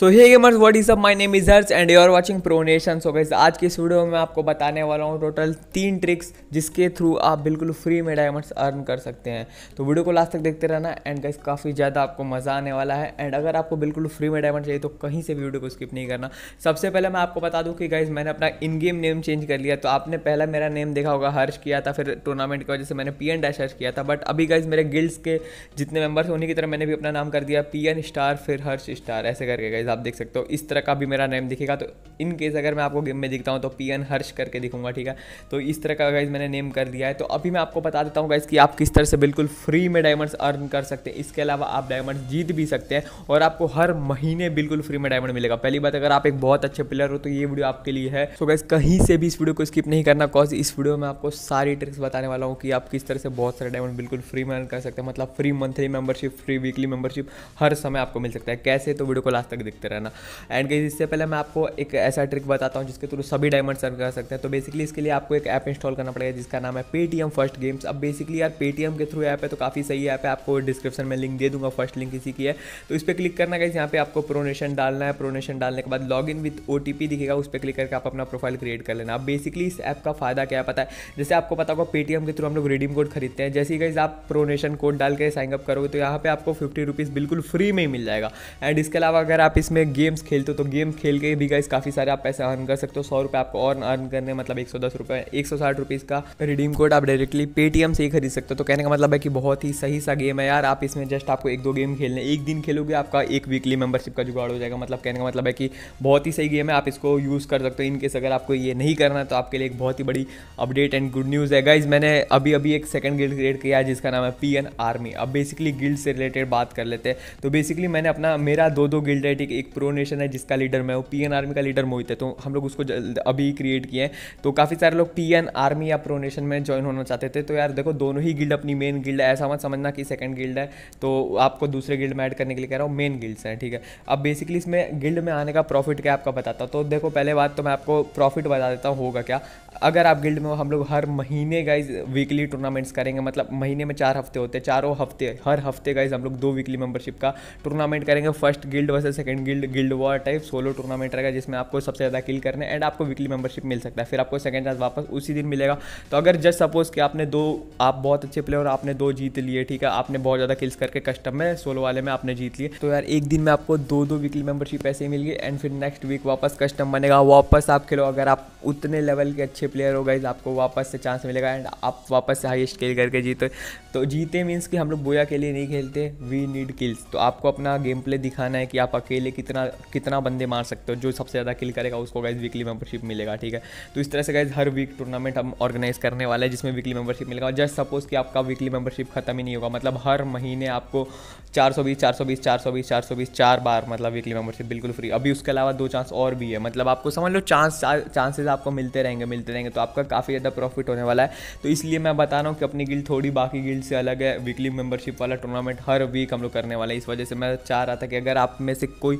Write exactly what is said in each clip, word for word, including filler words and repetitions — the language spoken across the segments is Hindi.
So hey gamers, what is up, my name is Harsh and you are watching pro nation. So guys, आज की इस वीडियो में मैं आपको बताने वाला हूँ टोटल तीन ट्रिक्स जिसके थ्रू आप बिल्कुल फ्री में डायमंड्स अर्न कर सकते हैं। तो वीडियो को लास्ट तक देखते रहना एंड गाइस काफ़ी ज़्यादा आपको मज़ा आने वाला है। एंड अगर आपको बिल्कुल फ्री में डायमंड चाहिए तो कहीं से भी वीडियो को स्किप नहीं करना। सबसे पहले मैं आपको बता दूँ कि गाइस मैंने अपना इन गेम नेम चेंज कर लिया। तो आपने पहला मेरा नेम देखा होगा हर्ष किया था, फिर टूर्नामेंट की वजह से मैंने पी एन डैश हर्ष किया था। बट अभी गाइस मेरे गिल्ड्स के जितने मेम्बर्स होने की तरह मैंने भी अपना नाम कर दिया पी एन स्टार फिर हर्ष स्टार, ऐसे करके आप देख सकते हो। इस तरह का भी मेरा नेम दिखेगा। तो इन केस अगर मैं आपको गेम में दिखता हूं तो पीएन हर्ष करके दिखूंगा, ठीक है। तो इस तरह का गाइज मैंने नेम कर दिया है। तो अभी मैं आपको बता देता हूं गाइज कि आप किस तरह से बिल्कुल फ्री में डायमंड्स अर्न कर सकते हैं। इसके अलावा आप डायमंड्स जीत भी सकते हैं और आपको हर महीने बिल्कुल फ्री में डायमंड मिलेगा। पहली बात, अगर आप एक बहुत अच्छे प्लेयर हो तो ये वीडियो आपके लिए है। सो गाइज कहीं से भी इस वीडियो को स्किप नहीं करना, बिकॉज इस वीडियो में आपको सारी ट्रिक्स बताने वाला हूँ कि आप किस तरह से बहुत सारे डायमंड बिल्कुल फ्री में अर्न कर सकते हैं। मतलब free monthly membership, free weekly membership, हर समय आपको मिल सकता है। कैसे, तो वीडियो को लास्ट तक देखते रहना। एंड गाइस, इससे पहले मैं आपको एक ऐसा ट्रिक बताता हूं जिसके थ्रू सभी डायमंड्स अर्न कर सकते हैं। तो बेसिकली इसके लिए आपको एक ऐप इंस्टॉल करना पड़ेगा जिसका नाम है पेटीएम फर्स्ट गेम्स। अब बेसिकली यार पेटीएम के थ्रू ऐप है तो काफ़ी सही ऐप है। आपको डिस्क्रिप्शन में लिंक दे दूंगा, फर्स्ट लिंक इसी की है। तो इस पर क्लिक करना गाइस, यहाँ पे आपको प्रो नेशन डालना है। प्रो नेशन डालने के बाद लॉग इन विद ओटीपी दिखेगा, उस पर क्लिक करके आप अपना प्रोफाइल क्रिएट कर लेना। अब बेसिकली इस ऐप का फायदा क्या पता है, जैसे आपको पता होगा पेटीएम के थ्रू हम लोग रिडीम कोड खरीदते हैं। जैसे ही गाइस आप प्रो नेशन कोड डाल के साइन अप करोगे तो यहाँ पे आपको फिफ्टी रुपीज़ बिल्कुल फ्री में ही मिल जाएगा। एंड इसके अलावा अगर आप इसमें गेम्स खेलते हो तो गेम खेल के भी गाइस काफ़ी सारे आप पैसे अर्न कर सकते हो। सौ रुपये आपको और अर्न करने, मतलब एक सौ दस रुपये एक सौ साठ रुपीज़ का रिडीम कोड आप डायरेक्टली पेटीएम से ही खरीद सकते हो। तो कहने का मतलब है कि बहुत ही सही सा गेम है यार। आप इसमें जस्ट आपको एक दो गेम खेलने, एक दिन खेलोगे आपका एक वीकली मेंबरशिप का जुगाड़ हो जाएगा। मतलब कहने का मतलब है कि बहुत ही सही गेम है, आप इसको यूज़ कर सकते हो। इनकेस अगर आपको ये नहीं करना तो आपके लिए एक बहुत ही बड़ी अपडेट एंड गुड न्यूज़ है गाइस। मैंने अभी अभी एक सेकेंड गिल्ड क्रिएट किया है जिसका नाम है पी एन आर्मी। अब बेसिकली गिल्ड से रिलेटेड बात कर लेते हैं। तो बेसिकली मैंने अपना मेरा दो दो गिल्ड है, ठीक। एक प्रो नेशन है जिसका लीडर मैं हूँ, पीएन आर्मी का लीडर मोहित है। तो हम लोग उसको अभी क्रिएट किए हैं। तो काफ़ी सारे लोग पीएन आर्मी या प्रो नेशन में ज्वाइन होना चाहते थे। तो यार देखो, दोनों ही गिल्ड अपनी मेन गिल्ड है, ऐसा मत समझना कि सेकंड गिल्ड है तो आपको दूसरे गिल्ड में ऐड करने के लिए कह रहा हूँ। मेन गिल्ड्स हैं, ठीक है। अब बेसिकली इसमें गिल्ड में आने का प्रॉफिट क्या आपका बताता हूँ। तो देखो, पहले बात तो मैं आपको प्रॉफिट बता देता हूँ होगा क्या। अगर आप गिल्ड में, हम लोग हर महीने गाइज वीकली टूर्नामेंट्स करेंगे। मतलब महीने में चार हफ्ते होते हैं, चारों हफ्ते हर हफ्ते गाइज हम लोग दो वीकली मेंबरशिप का टूर्नामेंट करेंगे। First guild versus second guild, guild war type solo tournament रहेगा जिसमें आपको सबसे ज़्यादा किल करना है एंड आपको वीकली मेंबरशिप मिल सकता है। फिर आपको सेकंड चांस वापस उसी दिन मिलेगा। तो अगर जस्ट सपोज कि आपने दो, आप बहुत अच्छे प्लेयर, आपने दो जीत लिए, ठीक है। आपने बहुत ज़्यादा किल्स करके कस्टम में सोलो वाले में आपने जीत लिए, तो यार एक दिन में आपको दो दो वीकली मेंबरशिप ऐसे मिल गई। एंड फिर नेक्स्ट वीक वापस कस्टम बनेगा, वापस आप खेलो। अगर आप उतने लेवल के अच्छे प्लेयर हो गाइज आपको वापस से चांस मिलेगा एंड आप वापस से हाईएस्ट किल करके जीते। तो जीते मीन्स कि हम लोग बोया के लिए नहीं खेलते, वी नीड किल्स। तो आपको अपना गेम प्ले दिखाना है कि आप अकेले कितना कितना बंदे मार सकते हो। जो सबसे ज़्यादा किल करेगा उसको गाइज वीकली मेंबरशिप मिलेगा, ठीक है। तो इस तरह से गाइज हर वीक टूर्नामेंट हम ऑर्गेनाइज करने वाले हैं जिसमें वीकली मेंबरशिप मिलेगा। जस्ट सपोज कि आपका वीकली मेंबरशिप खत्म ही नहीं होगा। मतलब हर महीने आपको चार सौ बीस चार सौ बीस चार सौ बीस चार सौ बीस चार बार मतलब वीकली मेंबरशिप बिल्कुल फ्री। अभी उसके अलावा दो चांस और भी है, मतलब आपको समझ लो चांस चांसेस आपको मिलते रहेंगे मिलते रहेंगे। तो आपका काफ़ी ज़्यादा प्रॉफिट होने वाला है। तो इसलिए मैं बता रहा हूँ कि अपनी गिल्ड थोड़ी बाकी गिल्ड से अलग है। वीकली मेंबरशिप वाला टूर्नामेंट हर वीक हम लोग करने वाले हैं। इस वजह से मैं चाह रहा था कि अगर आप में से कोई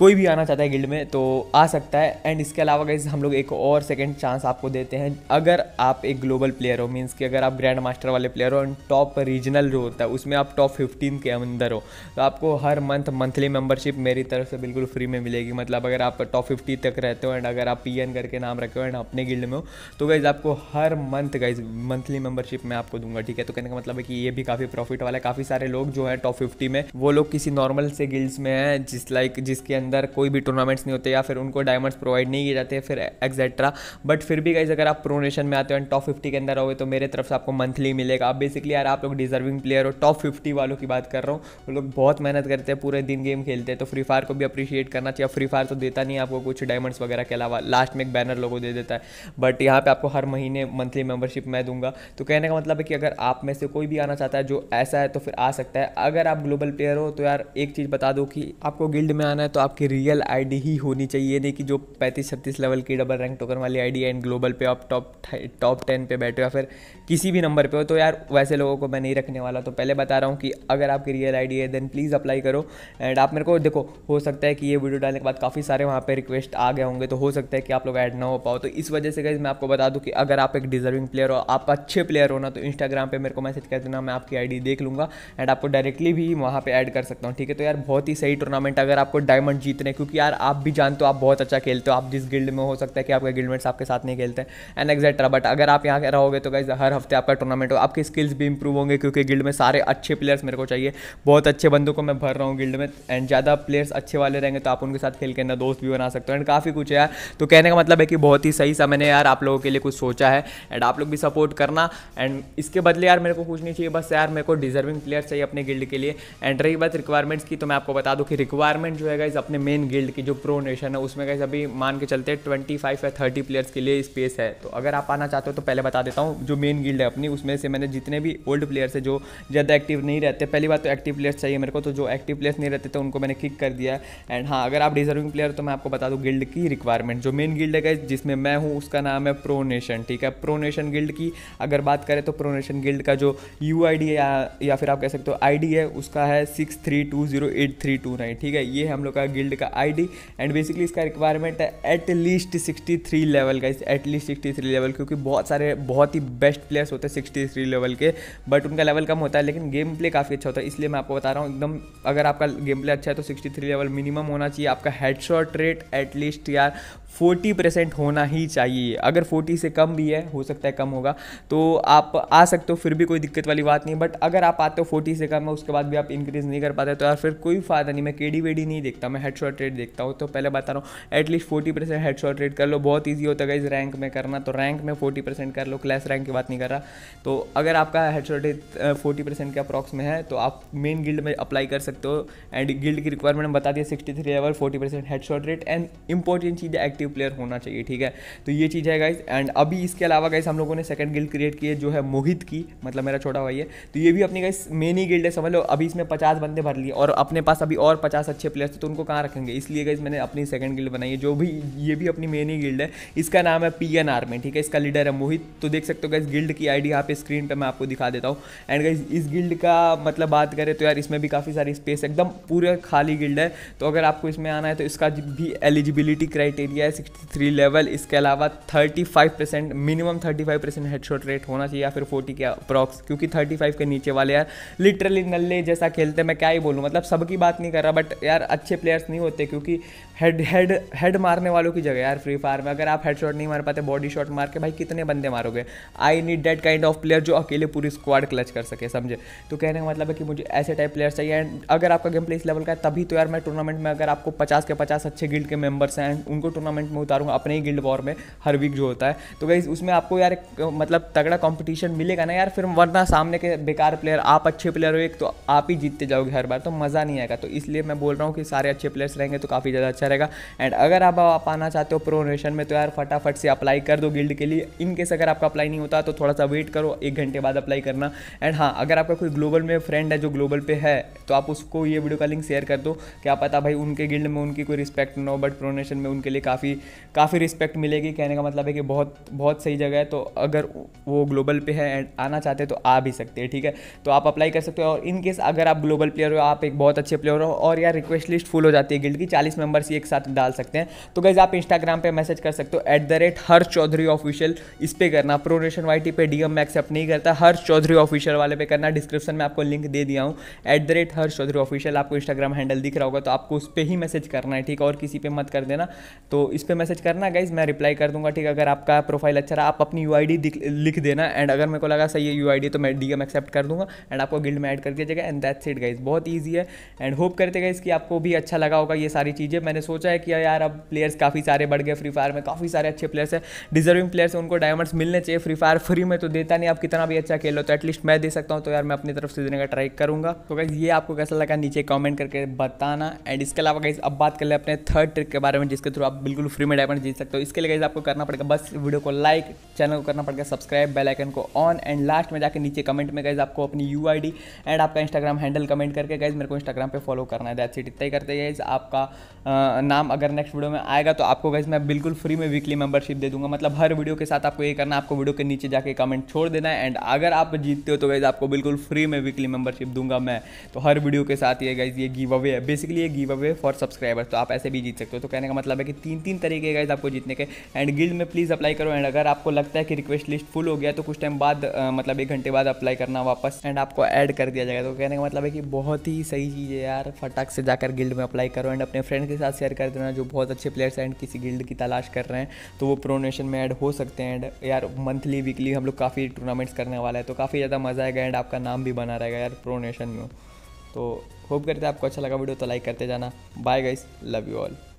कोई भी आना चाहता है गिल्ड में तो आ सकता है। एंड इसके अलावा गाइस हम लोग एक और सेकंड चांस आपको देते हैं अगर आप एक ग्लोबल प्लेयर हो। मींस कि अगर आप ग्रैंड मास्टर वाले प्लेयर हो एंड टॉप रीजनल जो होता है उसमें आप टॉप फिफ्टीन के अंदर हो तो आपको हर मंथ मंथली मेंबरशिप मेरी तरफ से बिल्कुल फ्री में मिलेगी। मतलब अगर आप टॉप फिफ्टी तक रहते हो एंड अगर आप पी एन करके नाम रखे हो एंड अपने गिल्ड में हो तो गाइज आपको हर मंथ गाइज मंथली मेंबरशिप मैं आपको दूंगा, ठीक है। तो कहने का मतलब है कि ये भी काफ़ी प्रॉफिट वाला है। काफ़ी सारे लोग जो है टॉप फिफ्टी में वो लोग किसी नॉर्मल से गिल्ड्स में हैं जिस लाइक जिसके अंदर कोई भी टूर्नामेंट्स नहीं होते या फिर उनको डायमंड्स प्रोवाइड नहीं किए जाते फिर एक्सेट्रा। बट फिर भी गाइज अगर आप प्रो नेशन में आते हो एंड टॉप फिफ्टी के अंदर आओगे तो मेरे तरफ से आपको मंथली मिलेगा। आप बेसिकली यार आप लोग डिजर्विंग प्लेयर हो। टॉप फिफ्टी वालों की बात कर रहा हूँ, वो लोग बहुत मेहनत करते हैं, पूरे दिन गेम खेलते हैं। तो फ्री फायर को भी अप्रिशिएट करना चाहिए। फ्री फायर तो देता नहीं आपको कुछ डायमंड्स वगैरह के अलावा, लास्ट में एक बैनर लोगों दे देता है। बट यहाँ पर आपको हर महीने मंथली मेंबरशिप मैं दूंगा। तो कहने का मतलब है कि अगर आप में से कोई भी आना चाहता है जो ऐसा है तो फिर आ सकता है। अगर आप ग्लोबल प्लेयर हो तो यार एक चीज़ बता दो कि आपको गिल्ड में आना है तो आपकी रियल आईडी ही होनी चाहिए, नहीं कि जो पैंतीस छत्तीस लेवल की डबल रैंक टोकन वाली आईडी एंड ग्लोबल पे आप टॉप टॉप टेन पे बैठे हो या फिर किसी भी नंबर पे हो। तो यार वैसे लोगों को मैं नहीं रखने वाला। तो पहले बता रहा हूँ कि अगर आपकी रियल आईडी है देन प्लीज़ अप्लाई करो। एंड आप मेरे को देखो, हो सकता है कि ये वीडियो डालने के बाद काफ़ी सारे वहाँ पर रिक्वेस्ट आ गए होंगे तो हो सकता है कि आप लोग ऐड ना हो पाओ। तो इस वजह से गाइस मैं आपको बता दूँ कि अगर आप एक डिजर्विंग प्लेयर हो, आप अच्छे प्लेयर हो ना, तो इंस्टाग्राम पर मेरे को मैसेज कर देना, मैं आपकी आईडी देख लूँगा एंड आपको डायरेक्टली भी वहाँ पर ऐड कर सकता हूँ, ठीक है। तो यार बहुत ही सही टूर्नामेंट, अगर आपको डायमंड मैच जीतने, क्योंकि यार आप भी जानते हो आप बहुत अच्छा खेलते हो, आप जिस गिल्ड में हो सकता है कि आपके गिल्डमेट्स आपके साथ नहीं खेलते एंड एक्सेट्रा, बट अगर आप यहाँ रहोगे तो गाइज हर हफ्ते आपका टूर्नामेंट हो, आपके स्किल्स भी इंप्रूव होंगे क्योंकि गिल्ड में सारे अच्छे प्लेयर्स मेरे को चाहिए, बहुत अच्छे बंदों को मैं भर रहा हूँ गिल्ड में एंड ज़्यादा प्लेयर्स अच्छे वाले रहेंगे तो आप उनके साथ खेल के ना दोस्त भी बना सकते हो एंड काफ़ी कुछ है यार। तो कहने का मतलब है कि बहुत ही सही सा मैंने यार आप लोगों के लिए कुछ सोचा है एंड आप लोग भी सपोर्ट करना एंड इसके बदले यार मेरे को कुछ नहीं चाहिए, बस यार मेरे को डिजर्विंग प्लेयर चाहिए अपने गिल्ड के लिए। एंड रही बात रिक्वायरमेंट्स की, तो मैं आपको बता दूं कि रिक्वायरमेंट जो है गाइस अपने मेन गिल्ड की जो प्रो नेशन है उसमें गाइस अभी मान के चलते ट्वेंटी फाइव या थर्टी प्लेयर्स के लिए स्पेस है। तो अगर आप आना चाहते हो तो पहले बता देता हूँ, जो मेन गिल्ड है अपनी उसमें से मैंने जितने भी ओल्ड प्लेयर्स है जो ज़्यादा एक्टिव नहीं रहते, पहली बात तो एक्टिव प्लेयर्स चाहिए मेरे को, तो जो एक्टिव प्लेयर्स नहीं रहते थे उनको मैंने किक कर दिया। एंड हाँ अगर आप डिजर्विंग प्लेयर तो मैं आपको बता दूँ गिल्ड की रिक्वायरमेंट, जो मेन गिल्ड है गाइस जिसमें मैं हूँ उसका नाम है प्रो नेशन, ठीक है। प्रो नेशन गिल्ड की अगर बात करें तो प्रो नेशन गिल्ड का जो यू आई डी है या, या फिर आप कह सकते हो आई डी है उसका है six three two zero eight three two nine, ठीक है। ये हम लोग का गिल्ड का आई डी एंड बेसिकली इसका रिक्वायरमेंट है at least sixty three level का, at least sixty three level, क्योंकि बहुत सारे बहुत ही बेस्ट प्लेयर्स होते हैं सिक्सटी थ्री लेवल के, बट उनका लेवल कम होता है लेकिन गेम प्ले काफ़ी अच्छा होता है, इसलिए मैं आपको बता रहा हूँ एकदम अगर आपका गेम प्ले अच्छा है तो सिक्सटी थ्री लेवल मिनिमम होना चाहिए, आपका हेडशॉट रेट एटलीस्ट यार फोर्टी परसेंट होना ही चाहिए, अगर फोर्टी से कम भी है, हो सकता है कम होगा तो आप आ सकते हो, फिर भी कोई दिक्कत वाली बात नहीं, बट अगर आप आते हो फोर्टी से कम है उसके बाद भी आप इंक्रीज़ नहीं कर पाते तो यार फिर कोई फ़ायदा नहीं। मैं केडी वेडी नहीं देखता, मैं हेडशॉट रेट देखता हूँ, तो पहले बता रहा हूँ at least forty percent headshot rate कर लो, बहुत ईजी होता है इस रैंक में करना, तो रैंक में फोर्टी परसेंट कर लो, क्लैश रैंक की बात नहीं कर रहा। तो अगर आपका हेडशॉट रेट फोर्टी परसेंट के अप्रॉक्स में है तो आप मेन गिल्ड में अप्लाई कर सकते हो। एंड गिल्ड की रिक्वायरमेंट बता दिया sixty three level, forty percent headshot rate and important चीज़ एक्टिव प्लेयर होना चाहिए, ठीक है। तो ये चीज़ है गाइज। एंड अभी इसके अलावा गाइज हम लोगों ने सेकंड गिल्ड क्रिएट की है जो है मोहित की, मतलब मेरा छोटा भाई है, तो ये भी अपनी गाइज मेन ही गिल्ड है समझ लो। अभी इसमें पचास बंदे भर लिए और अपने पास अभी और पचास अच्छे प्लेयर्स थे तो उनको कहाँ रखेंगे, इसलिए गाइज मैंने अपनी सेकंड गिल्ड बनाई है जो भी ये भी अपनी मेन ही गिल्ड है, इसका नाम है पी एन आर्मी, ठीक है। इसका लीडर है मोहित, तो देख सकते हो गाइज गिल्ड की आई डी यहाँ पे स्क्रीन पर मैं आपको दिखा देता हूँ। एंड गाइज इस गिल्ड का मतलब बात करें तो यार इसमें भी काफ़ी सारी स्पेस, एकदम पूरे खाली गिल्ड है, तो अगर आपको इसमें आना है तो इसका भी eligibility criteria sixty three level, इसके अलावा thirty five percent minimum thirty five percent headshot rate होना चाहिए या फिर फोर्टी के अप्रॉक्स, क्योंकि थर्टी फाइव के नीचे वाले यार लिटरली नल्ले जैसा खेलते हैं। मैं क्या ही बोलूँ, मतलब सबकी बात नहीं कर रहा बट यार अच्छे प्लेयर्स नहीं होते, क्योंकि हेड हेड हेड मारने वालों की जगह यार फ्री फायर में अगर आप हेडशॉट नहीं मार पाते बॉडी शॉट मार के भाई कितने बंदे मारोगे। I need that kind of player जो अकेले पूरी स्क्वाड क्लच कर सके, समझे। तो कहने का मतलब है कि मुझे ऐसे टाइप प्लेयर चाहिए एंड अगर आपका गेम प्ले इस लेवल का है तभी तो यार मैं टूर्नामेंट में अगर आपको पचास के पचास अच्छे गिल्ड के मेंबर्स हैं एंड उनको टूर्नामेंट में उतारूंगा अपने ही गिल्ड वॉर में हर वीक जो होता है, तो गाइस उसमें आपको यार एक मतलब तगड़ा कंपटीशन मिलेगा ना यार, फिर वरना सामने के बेकार प्लेयर, आप अच्छे प्लेयर हो एक तो आप ही जीतते जाओगे हर बार, तो मज़ा नहीं आएगा। तो इसलिए मैं बोल रहा हूँ कि सारे अच्छे प्लेयर्स रहेंगे तो काफ़ी ज़्यादा अच्छा रहेगा। एंड अगर आप, आप आना चाहते हो प्रो नेशन में तो यार फटाफट से अप्लाई कर दो गिल्ड के लिए। इनकेस अगर आपका अप्लाई नहीं होता तो थोड़ा सा वेट करो, एक घंटे बाद अप्लाई करना। एंड हाँ अगर आपका कोई ग्लोबल में फ्रेंड है जो ग्लोबल पे है तो आप उसको ये वीडियो का लिंक शेयर कर दो, क्या पता भाई उनके गिल्ड में उनकी कोई रिस्पेक्ट ना हो बट प्रो नेशन में उनके लिए काफ़ी काफ़ी रिस्पेक्ट मिलेगी। कहने का मतलब है कि बहुत बहुत सही जगह है, तो अगर वो ग्लोबल पे है एंड आना चाहते हैं तो आ भी सकते हैं, ठीक है। तो आप अप्लाई कर सकते हो और इन केस अगर आप ग्लोबल प्लेयर हो, आप एक बहुत अच्छे प्लेयर हो और यार रिक्वेस्ट लिस्ट फुल हो जाती है गिल्ड की, चालीस मेंबर्स एक साथ डाल सकते हैं, तो गाइस आप इंस्टाग्राम पे मैसेज कर सकते हो at the rate Harsh Chaudhary official, इस पर करना। प्रो नेशन वाई टी पे डी एम मैं एक्सेप्ट नहीं करता, हर्ष चौधरी ऑफिशियल वाले पे करना। डिस्क्रिप्शन में आपको लिंक दे दिया हूँ at the rate Harsh Chaudhary official, आपको इंस्टाग्राम हैंडल दिख रहा होगा तो आपको उस पर ही मैसेज करना है, ठीक है, और किसी पे मत कर देना। तो इस पर मैसेज करना गाइज, मैं रिप्लाई कर दूंगा, ठीक है। अगर आपका प्रोफाइल अच्छा रहा आप अपनी यू आई डी लिख देना एंड अगर मेरे को लगा सही है यू आई डी तो मैं डी एम एक्सेप्ट कर दूंगा एंड आपको गिल्ड में ऐड कर दिया जाएगा एंड दैट्स इट गाइज, बहुत ईजी है। एंड होप करते गाइज कि आपको भी अच्छा लगा होगा ये सारी चीज़ें। मैंने सोचा है कि यार अब प्लेयर्स काफ़ी सारे बढ़ गए फ्री फायर में, काफ़ी सारे अच्छे प्लेयर्स हैं, डिजर्विंग प्लेयर्स हैं, उनको डायमंड्स मिलने चाहिए। फ्री फायर फ्री में तो देता नहीं, आप कितना भी अच्छा खेलो तो एटलीस्ट मैं दे सकता हूँ, तो यार मैं अपनी तरफ से देने का ट्राई करूँगा। तो गाइज ये आपको कैसा लगा नीचे कॉमेंट करके बताना। एंड इसके अलावा गाइज अब बात कर ले अपने थर्ड ट्रिक के बारे में जिसके थ्रू आप बिल्कुल फ्री में डायमंड जीत सकते हो। इसके लिए गाइज आपको करना पड़ेगा बस वीडियो को लाइक, चैनल को करना पड़ेगा सब्सक्राइब, बेल आइकन को ऑन एंड लास्ट में जाकर नीचे कमेंट में गाइज आपको अपनी यू आई डी एंड आपका इंस्टाग्राम हैंडल कमेंट करके गाइज मेरे को इंस्टाग्राम पे फॉलो करना है। दैट्स इट, इतना ही करते गाइज। आपका आ, नाम अगर नेक्स्ट वीडियो में आएगा तो आपको गाइज मैं बिल्कुल फ्री में वीकली मेंबरशिप दे दूंगा, मतलब हर वीडियो के साथ आपको ये करना, आपको वीडियो के नीचे जाके कमेंट छोड़ देना है एंड अगर आप जीतते हो तो गाइज आपको बिल्कुल फ्री में वीकली मेंबरशिप दूंगा मैं, तो हर वीडियो के साथ ये गाइज ये गिव अवे है, बेसिकली ये गिव अवे फॉर सब्सक्राइबर्स, तो आप ऐसे भी जीत सकते हो। तो कहने का मतलब है कि तीन तीन तरीके हैं गाइज आपको जीतने के। एंड गिल्ड में प्लीज़ अप्लाई करो। एंड अगर आपको लगता है कि रिक्वेस्ट लिस्ट फुल हो गया तो कुछ टाइम बाद आ, मतलब एक घंटे बाद अप्लाई करना वापस, एंड आपको ऐड कर दिया जाएगा। तो कहने का मतलब है कि बहुत ही सही चीज़ है यार, फटाक से जाकर गिल्ड में अप्लाई करो। एंड अपने फ्रेंड के साथ शेयर कर देना जो बहुत अच्छे प्लेयर्स एंड किसी गिल्ड की तलाश कर रहे हैं तो वो प्रो नेशन में ऐड हो सकते हैं। एंड यार मंथली वीकली हम लोग काफ़ी टूर्नामेंट्स करने वाला है तो काफ़ी ज़्यादा मज़ा आएगा एंड आपका नाम भी बना रहेगा यार प्रो नेशन में। तो होप करते हैं आपको अच्छा लगा वीडियो, तो लाइक करते जाना। Bye guys, love you all.